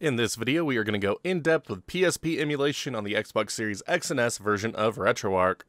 In this video, we are going to go in depth with PSP emulation on the Xbox Series X and S version of RetroArch.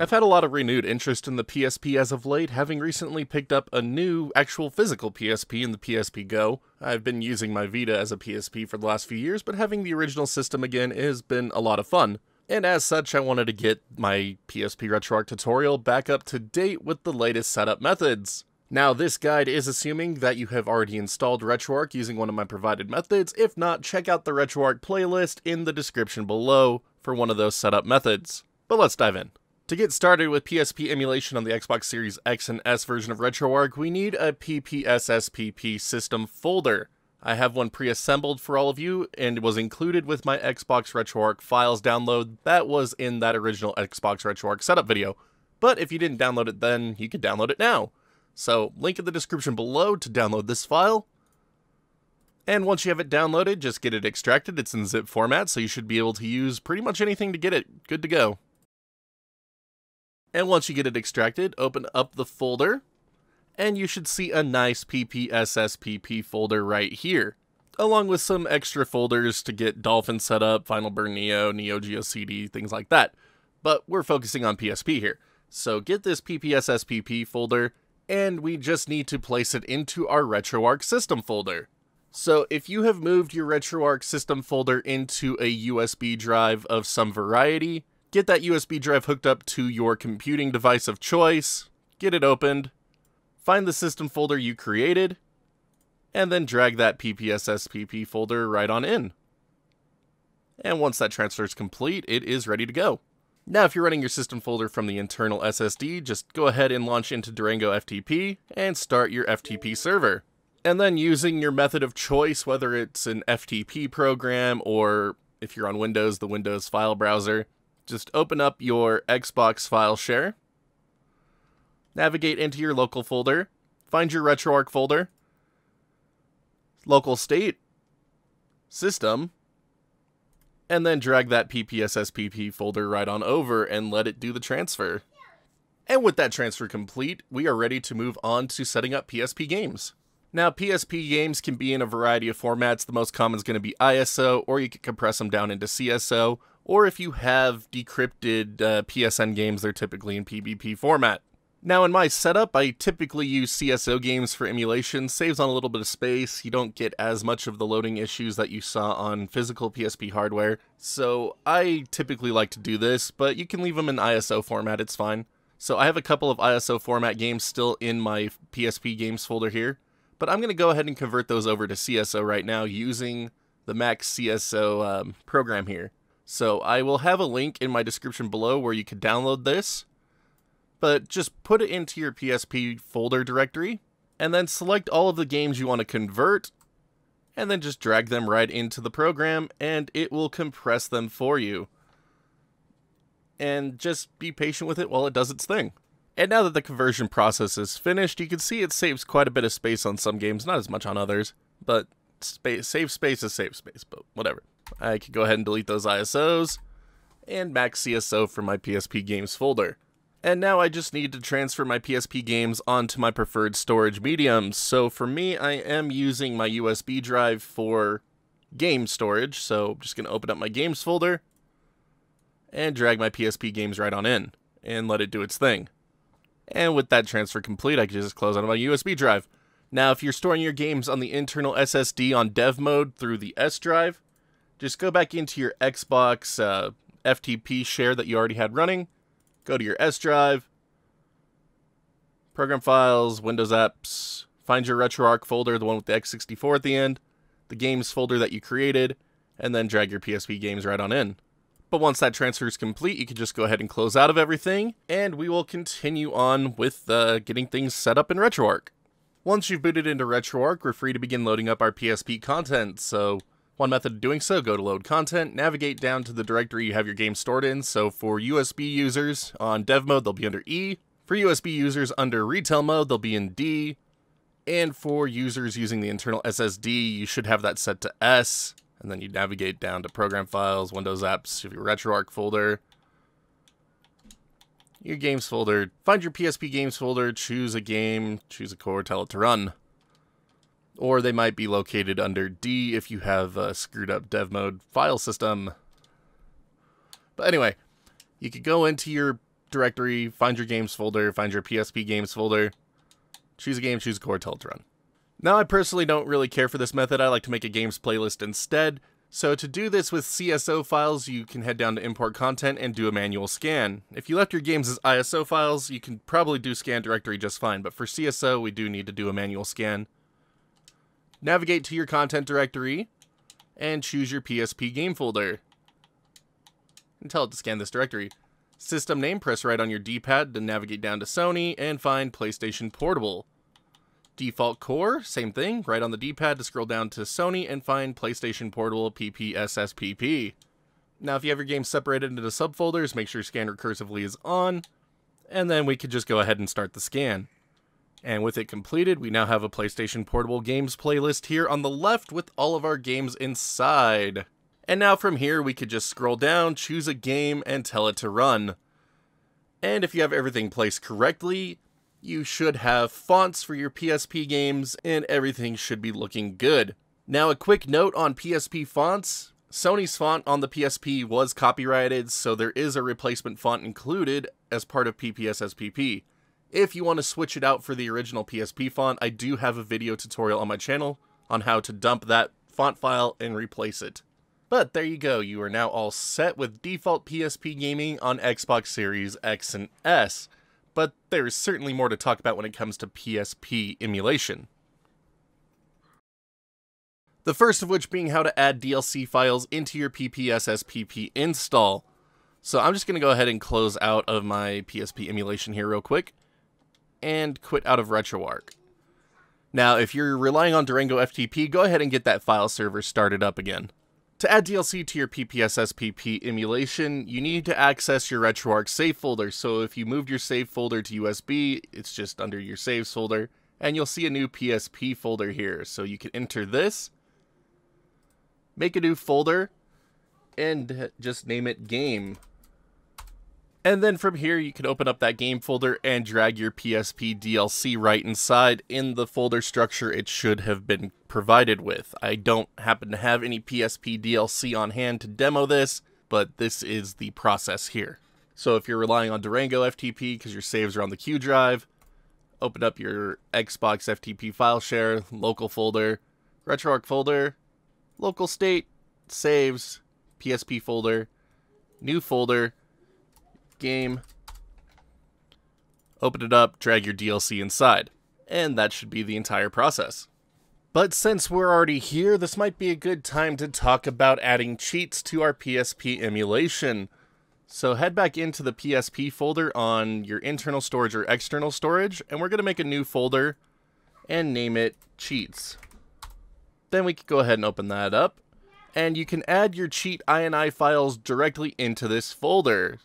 I've had a lot of renewed interest in the PSP as of late, having recently picked up a new, actual physical PSP in the PSP Go. I've been using my Vita as a PSP for the last few years, but having the original system again has been a lot of fun. And as such, I wanted to get my PSP RetroArch tutorial back up to date with the latest setup methods. Now, this guide is assuming that you have already installed RetroArch using one of my provided methods. If not, check out the RetroArch playlist in the description below for one of those setup methods. But let's dive in. To get started with PSP emulation on the Xbox Series X and S version of RetroArch, we need a PPSSPP system folder. I have one pre-assembled for all of you and was included with my Xbox RetroArch files download that was in that original Xbox RetroArch setup video. But if you didn't download it then, you could download it now. So, link in the description below to download this file. And once you have it downloaded, just get it extracted. It's in zip format, so you should be able to use pretty much anything to get it. Good to go. And once you get it extracted, open up the folder, and you should see a nice PPSSPP folder right here, along with some extra folders to get Dolphin set up, Final Burn Neo, Neo Geo CD, things like that. But we're focusing on PSP here. So get this PPSSPP folder, and we just need to place it into our RetroArch system folder. So if you have moved your RetroArch system folder into a USB drive of some variety, get that USB drive hooked up to your computing device of choice, get it opened, find the system folder you created, and then drag that PPSSPP folder right on in. And once that transfer is complete, it is ready to go. Now, if you're running your system folder from the internal SSD, just go ahead and launch into Durango FTP and start your FTP server. And then using your method of choice, whether it's an FTP program or if you're on Windows, the Windows file browser, just open up your Xbox file share, navigate into your local folder, find your RetroArch folder, local state, system, and then drag that PPSSPP folder right on over and let it do the transfer. And with that transfer complete, we are ready to move on to setting up PSP games. Now, PSP games can be in a variety of formats. The most common is going to be ISO, or you can compress them down into CSO, or if you have decrypted PSN games, they're typically in PBP format. Now, in my setup, I typically use CSO games for emulation. Saves on a little bit of space. You don't get as much of the loading issues that you saw on physical PSP hardware. So I typically like to do this, but you can leave them in ISO format, it's fine. So I have a couple of ISO format games still in my PSP games folder here, but I'm gonna go ahead and convert those over to CSO right now using the Max CSO program here. So I will have a link in my description below where you can download this. But just put it into your PSP folder directory, and then select all of the games you want to convert, and then just drag them right into the program, and it will compress them for you. And just be patient with it while it does its thing. And now that the conversion process is finished, you can see it saves quite a bit of space on some games, not as much on others, but save space is save space, but whatever. I could go ahead and delete those ISOs, and Max CSO from my PSP games folder. And now I just need to transfer my PSP games onto my preferred storage mediums. So for me, I am using my USB drive for game storage. So I'm just going to open up my games folder and drag my PSP games right on in and let it do its thing. And with that transfer complete, I can just close out of my USB drive. Now, if you're storing your games on the internal SSD on dev mode through the S drive, just go back into your Xbox FTP share that you already had running. Go to your S drive, program files, Windows apps, find your RetroArch folder, the one with the x64 at the end, the games folder that you created, and then drag your PSP games right on in. But once that transfer is complete, you can just go ahead and close out of everything, and we will continue on with getting things set up in RetroArch. Once you've booted into RetroArch, we're free to begin loading up our PSP content. So one method of doing so, go to load content, navigate down to the directory you have your game stored in. So for USB users on dev mode, they'll be under E. For USB users under retail mode, they'll be in D. And for users using the internal SSD, you should have that set to S. And then you navigate down to program files, Windows apps, your RetroArch folder, your games folder, find your PSP games folder, choose a game, choose a core, tell it to run. or they might be located under D if you have a screwed up dev mode file system. But anyway, you could go into your directory, find your games folder, find your PSP games folder, choose a game, choose a core, tell it to run. Now, I personally don't really care for this method. I like to make a games playlist instead. So to do this with CSO files, you can head down to import content and do a manual scan. If you left your games as ISO files, you can probably do scan directory just fine, but for CSO, we do need to do a manual scan. Navigate to your content directory and choose your PSP game folder and tell it to scan this directory. System name, press right on your D-pad to navigate down to Sony and find PlayStation Portable. Default core, same thing, right on the D-pad to scroll down to Sony and find PlayStation Portable PPSSPP. Now, if you have your game separated into subfolders, make sure scan recursively is on, and then we could just go ahead and start the scan. And with it completed, we now have a PlayStation Portable games playlist here on the left with all of our games inside. And now from here, we could just scroll down, choose a game, and tell it to run. And if you have everything placed correctly, you should have fonts for your PSP games, and everything should be looking good. Now, a quick note on PSP fonts. Sony's font on the PSP was copyrighted, so there is a replacement font included as part of PPSSPP. If you want to switch it out for the original PSP font, I do have a video tutorial on my channel on how to dump that font file and replace it. But there you go, you are now all set with default PSP gaming on Xbox Series X and S. But there is certainly more to talk about when it comes to PSP emulation. The first of which being how to add DLC files into your PPSSPP install. So I'm just going to go ahead and close out of my PSP emulation here real quick and quit out of RetroArch. Now, if you're relying on Durango FTP, go ahead and get that file server started up again. To add DLC to your PPSSPP emulation, you need to access your RetroArch save folder. So if you moved your save folder to USB, it's just under your saves folder, and you'll see a new PSP folder here. So you can enter this, make a new folder, and just name it Game. And then from here, you can open up that game folder and drag your PSP DLC right inside in the folder structure it should have been provided with. I don't happen to have any PSP DLC on hand to demo this, but this is the process here. So if you're relying on Durango FTP because your saves are on the Q drive, open up your Xbox FTP file share, local folder, RetroArch folder, local state, saves, PSP folder, new folder, game, open it up, drag your DLC inside, and that should be the entire process. But since we're already here, this might be a good time to talk about adding cheats to our PSP emulation. So head back into the PSP folder on your internal storage or external storage, and we're going to make a new folder and name it Cheats. Then we can go ahead and open that up, and you can add your cheat INI files directly into this folder.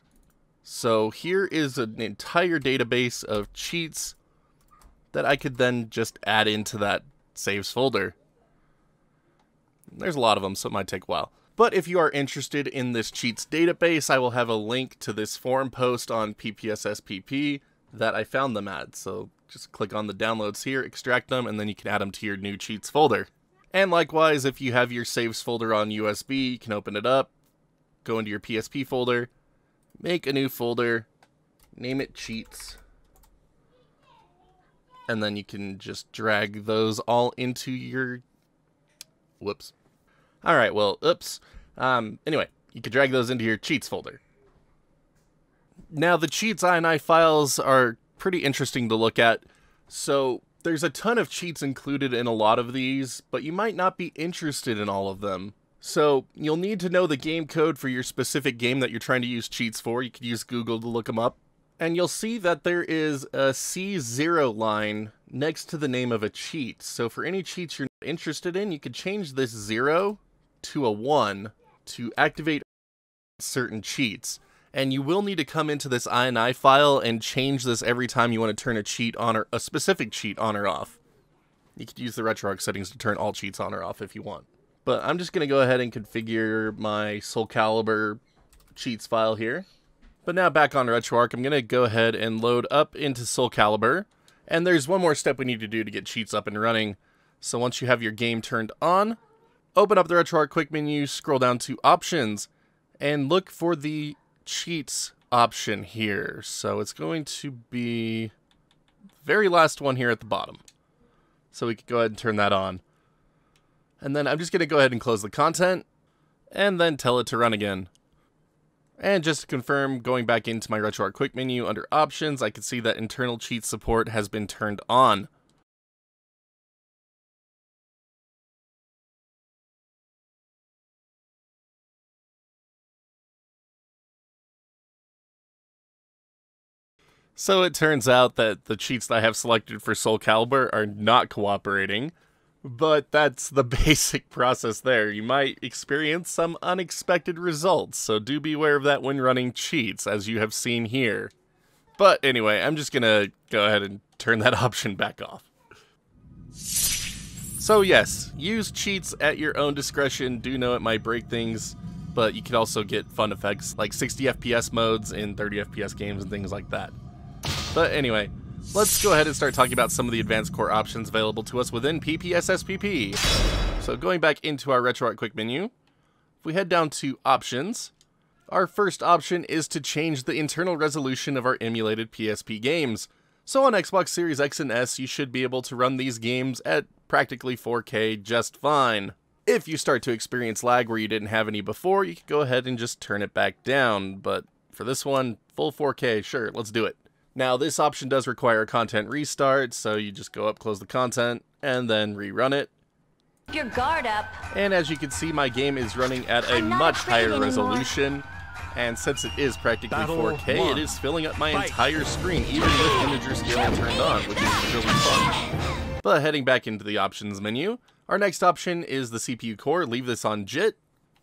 So here is an entire database of cheats that I could then just add into that saves folder. There's a lot of them, so it might take a while. But if you are interested in this cheats database, I will have a link to this forum post on PPSSPP that I found them at. So just click on the downloads here, extract them, and then you can add them to your new cheats folder. And likewise, if you have your saves folder on USB, you can open it up, go into your PSP folder, make a new folder, name it Cheats, and then you can just drag those all into your, whoops. All right, well, oops. Anyway, you can drag those into your Cheats folder. Now, the Cheats INI files are pretty interesting to look at. So there's a ton of cheats included in a lot of these, but you might not be interested in all of them. So you'll need to know the game code for your specific game that you're trying to use cheats for. You could use Google to look them up. And you'll see that there is a C0 line next to the name of a cheat. So for any cheats you're not interested in, you could change this 0 to a 1 to activate certain cheats. And you will need to come into this INI file and change this every time you want to turn a cheat on or a specific cheat on or off. You could use the RetroArch settings to turn all cheats on or off if you want. But I'm just going to go ahead and configure my Soul Calibur cheats file here. But now back on RetroArch, I'm going to go ahead and load up into Soul Calibur. And there's one more step we need to do to get cheats up and running. So once you have your game turned on, open up the RetroArch quick menu, scroll down to options, and look for the cheats option here. So it's going to be the very last one here at the bottom. So we can go ahead and turn that on. And then I'm just going to go ahead and close the content, and then tell it to run again. And just to confirm, going back into my RetroArch quick menu under options, I can see that internal cheat support has been turned on. So it turns out that the cheats that I have selected for Soul Calibur are not cooperating, but that's the basic process there. You might experience some unexpected results, so do beware of that when running cheats, as you have seen here. But anyway, I'm just gonna go ahead and turn that option back off. So yes, use cheats at your own discretion. Do know it might break things, but you can also get fun effects like 60 FPS modes in 30 FPS games and things like that. But anyway, let's go ahead and start talking about some of the advanced core options available to us within PPSSPP. So going back into our RetroArch quick menu, if we head down to options, our first option is to change the internal resolution of our emulated PSP games. So on Xbox Series X and S, you should be able to run these games at practically 4K just fine. If you start to experience lag where you didn't have any before, you can go ahead and just turn it back down. But for this one, full 4K, sure, let's do it. Now, this option does require a content restart, so you just go up, close the content, and then rerun it. Your guard up. And as you can see, my game is running at a much higher resolution, and since it is practically 4K, it is filling up my entire screen, even with imager scaling turned on, which is really fun. But heading back into the options menu, our next option is the CPU core. Leave this on JIT.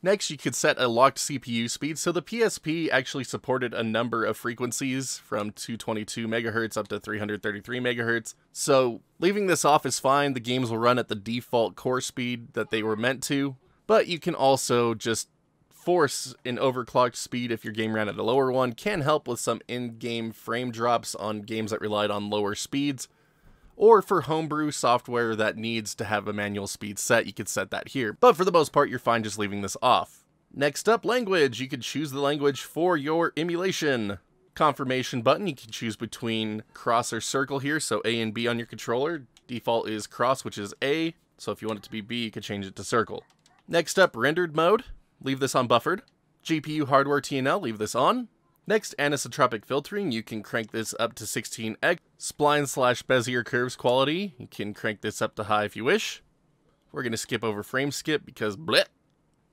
Next, you could set a locked CPU speed, so the PSP actually supported a number of frequencies from 222 MHz up to 333 MHz. So leaving this off is fine, the games will run at the default core speed that they were meant to, but you can also just force an overclocked speed if your game ran at a lower one. Can help with some in-game frame drops on games that relied on lower speeds, or for homebrew software that needs to have a manual speed set, you could set that here. But for the most part, you're fine just leaving this off. Next up, language. You could choose the language for your emulation. Confirmation button, you can choose between cross or circle here, so A and B on your controller. Default is cross, which is A, so if you want it to be B, you could change it to circle. Next up, rendered mode. Leave this on buffered. GPU hardware TNL, leave this on. Next, anisotropic filtering, you can crank this up to 16x. Spline/Bezier curves quality, you can crank this up to high if you wish. We're going to skip over frame skip because bleh.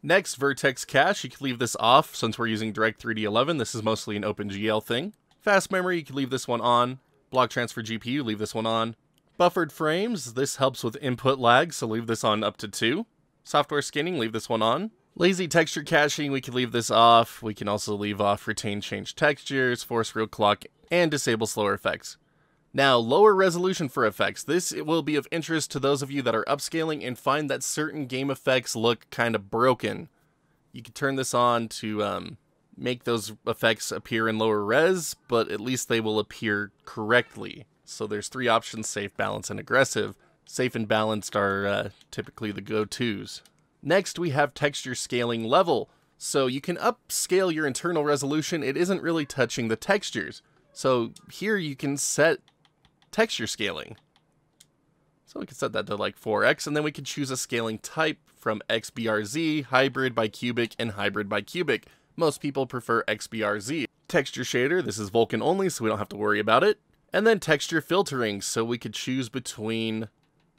Next, vertex cache, you can leave this off since we're using Direct3D 11. This is mostly an OpenGL thing. Fast memory, you can leave this one on. Block transfer GPU, leave this one on. Buffered frames, this helps with input lag, so leave this on up to 2. Software skinning, leave this one on. Lazy texture caching, we can leave this off. We can also leave off retain change textures, force real clock, and disable slower effects. Now, lower resolution for effects. This will be of interest to those of you that are upscaling and find that certain game effects look kind of broken. You can turn this on to make those effects appear in lower res, but at least they will appear correctly. So there's three options: safe, balanced, and aggressive. Safe and balanced are typically the go-tos. Next, we have texture scaling level. So you can upscale your internal resolution. It isn't really touching the textures. So here you can set texture scaling. So we can set that to like 4x, and then we can choose a scaling type from XBRZ, hybrid by cubic, and hybrid by cubic. Most people prefer XBRZ. Texture shader, this is Vulkan only, so we don't have to worry about it. And then texture filtering, so we could choose between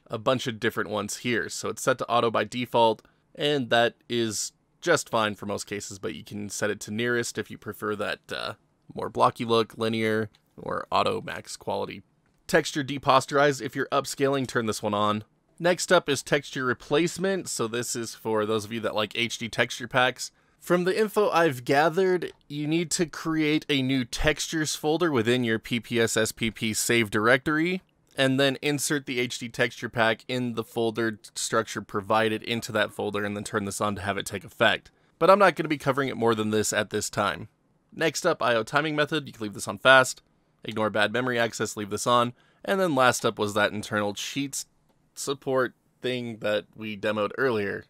a bunch of different ones here. So it's set to auto by default, and that is just fine for most cases, but you can set it to nearest if you prefer that more blocky look, linear, or auto max quality. Texture deposterize, if you're upscaling, turn this one on. Next up is texture replacement, so this is for those of you that like HD texture packs. From the info I've gathered, you need to create a new textures folder within your PPSSPP save directory, and then insert the HD texture pack in the folder structure provided into that folder, and then turn this on to have it take effect. But I'm not going to be covering it more than this at this time. Next up, I/O timing method, you can leave this on fast. Ignore bad memory access, leave this on. And then last up was that internal cheats support thing that we demoed earlier.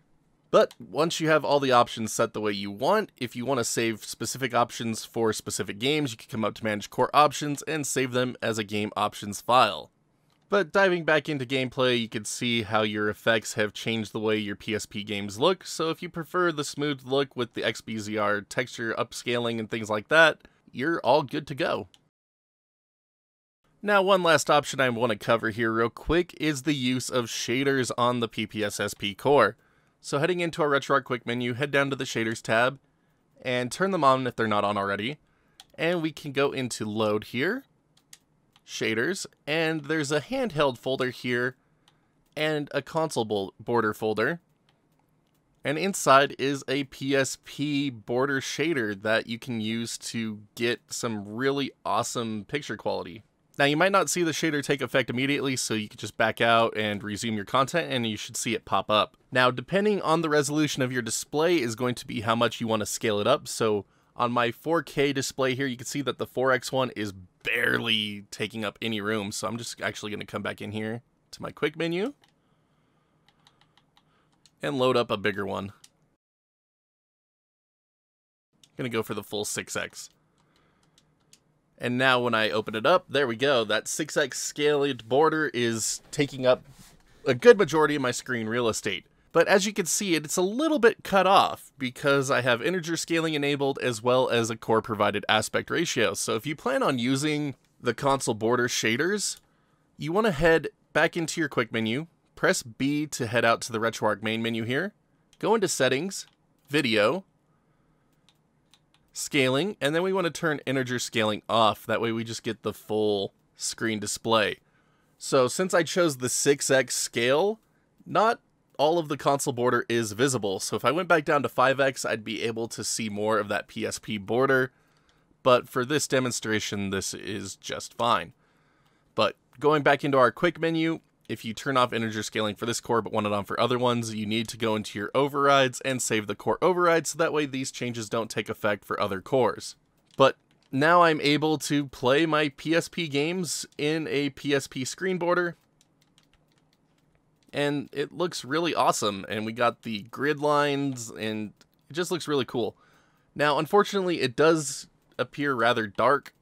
But once you have all the options set the way you want, if you want to save specific options for specific games, you can come up to Manage Core Options and save them as a game options file. But diving back into gameplay, you can see how your effects have changed the way your PSP games look, so if you prefer the smooth look with the XBZR texture upscaling and things like that, you're all good to go. Now, one last option I want to cover here real quick is the use of shaders on the PPSSP core. So heading into our RetroArch quick menu, head down to the shaders tab and turn them on if they're not on already. And we can go into load here, shaders, and there's a handheld folder here and a console border folder. And inside is a PSP border shader that you can use to get some really awesome picture quality. Now, you might not see the shader take effect immediately, so you can just back out and resume your content and you should see it pop up. Now, depending on the resolution of your display is going to be how much you want to scale it up. So on my 4K display here, you can see that the 4X one is barely taking up any room. So I'm just actually going to come back in here to my quick menu and load up a bigger one. I'm going to go for the full 6X. And now when I open it up, there we go. That 6X scaled border is taking up a good majority of my screen real estate. But as you can see, it's a little bit cut off because I have integer scaling enabled as well as a core provided aspect ratio. So if you plan on using the console border shaders, you want to head back into your quick menu, press B to head out to the RetroArch main menu here, go into settings, video, scaling, and then we want to turn integer scaling off. That way we just get the full screen display. So since I chose the 6x scale, not all of the console border is visible. So if I went back down to 5x, I'd be able to see more of that PSP border. But for this demonstration, this is just fine. But going back into our quick menu, if you turn off integer scaling for this core but want it on for other ones, you need to go into your overrides and save the core overrides, so that way these changes don't take effect for other cores. But now I'm able to play my PSP games in a PSP screen border, and it looks really awesome, and we got the grid lines, and it just looks really cool. Now, unfortunately, it does appear rather dark,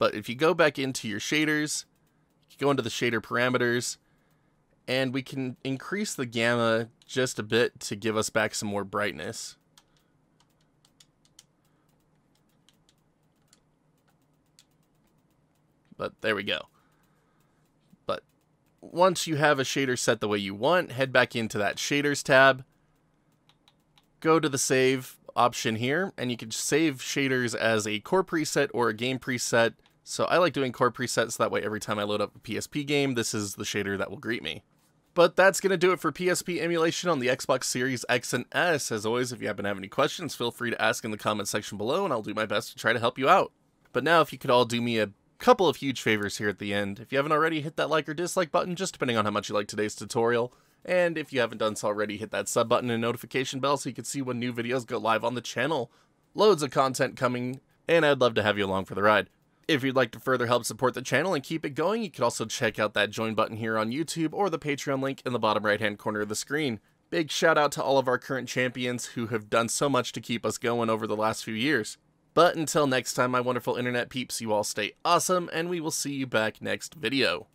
but if you go back into your shaders, go into the shader parameters, and we can increase the gamma just a bit to give us back some more brightness. But there we go. But once you have a shader set the way you want, head back into that shaders tab, go to the save option here, and you can save shaders as a core preset or a game preset. So I like doing core presets, that way every time I load up a PSP game, this is the shader that will greet me. But that's going to do it for PSP emulation on the Xbox Series X and S. As always, if you happen to have any questions, feel free to ask in the comment section below, and I'll do my best to try to help you out. But now, if you could all do me a couple of huge favors here at the end. If you haven't already, hit that like or dislike button, just depending on how much you like today's tutorial. And if you haven't done so already, hit that sub button and notification bell so you can see when new videos go live on the channel. Loads of content coming, and I'd love to have you along for the ride. If you'd like to further help support the channel and keep it going, you can also check out that join button here on YouTube or the Patreon link in the bottom right hand corner of the screen. Big shout out to all of our current champions who have done so much to keep us going over the last few years. But until next time, my wonderful internet peeps, you all stay awesome, and we will see you back next video.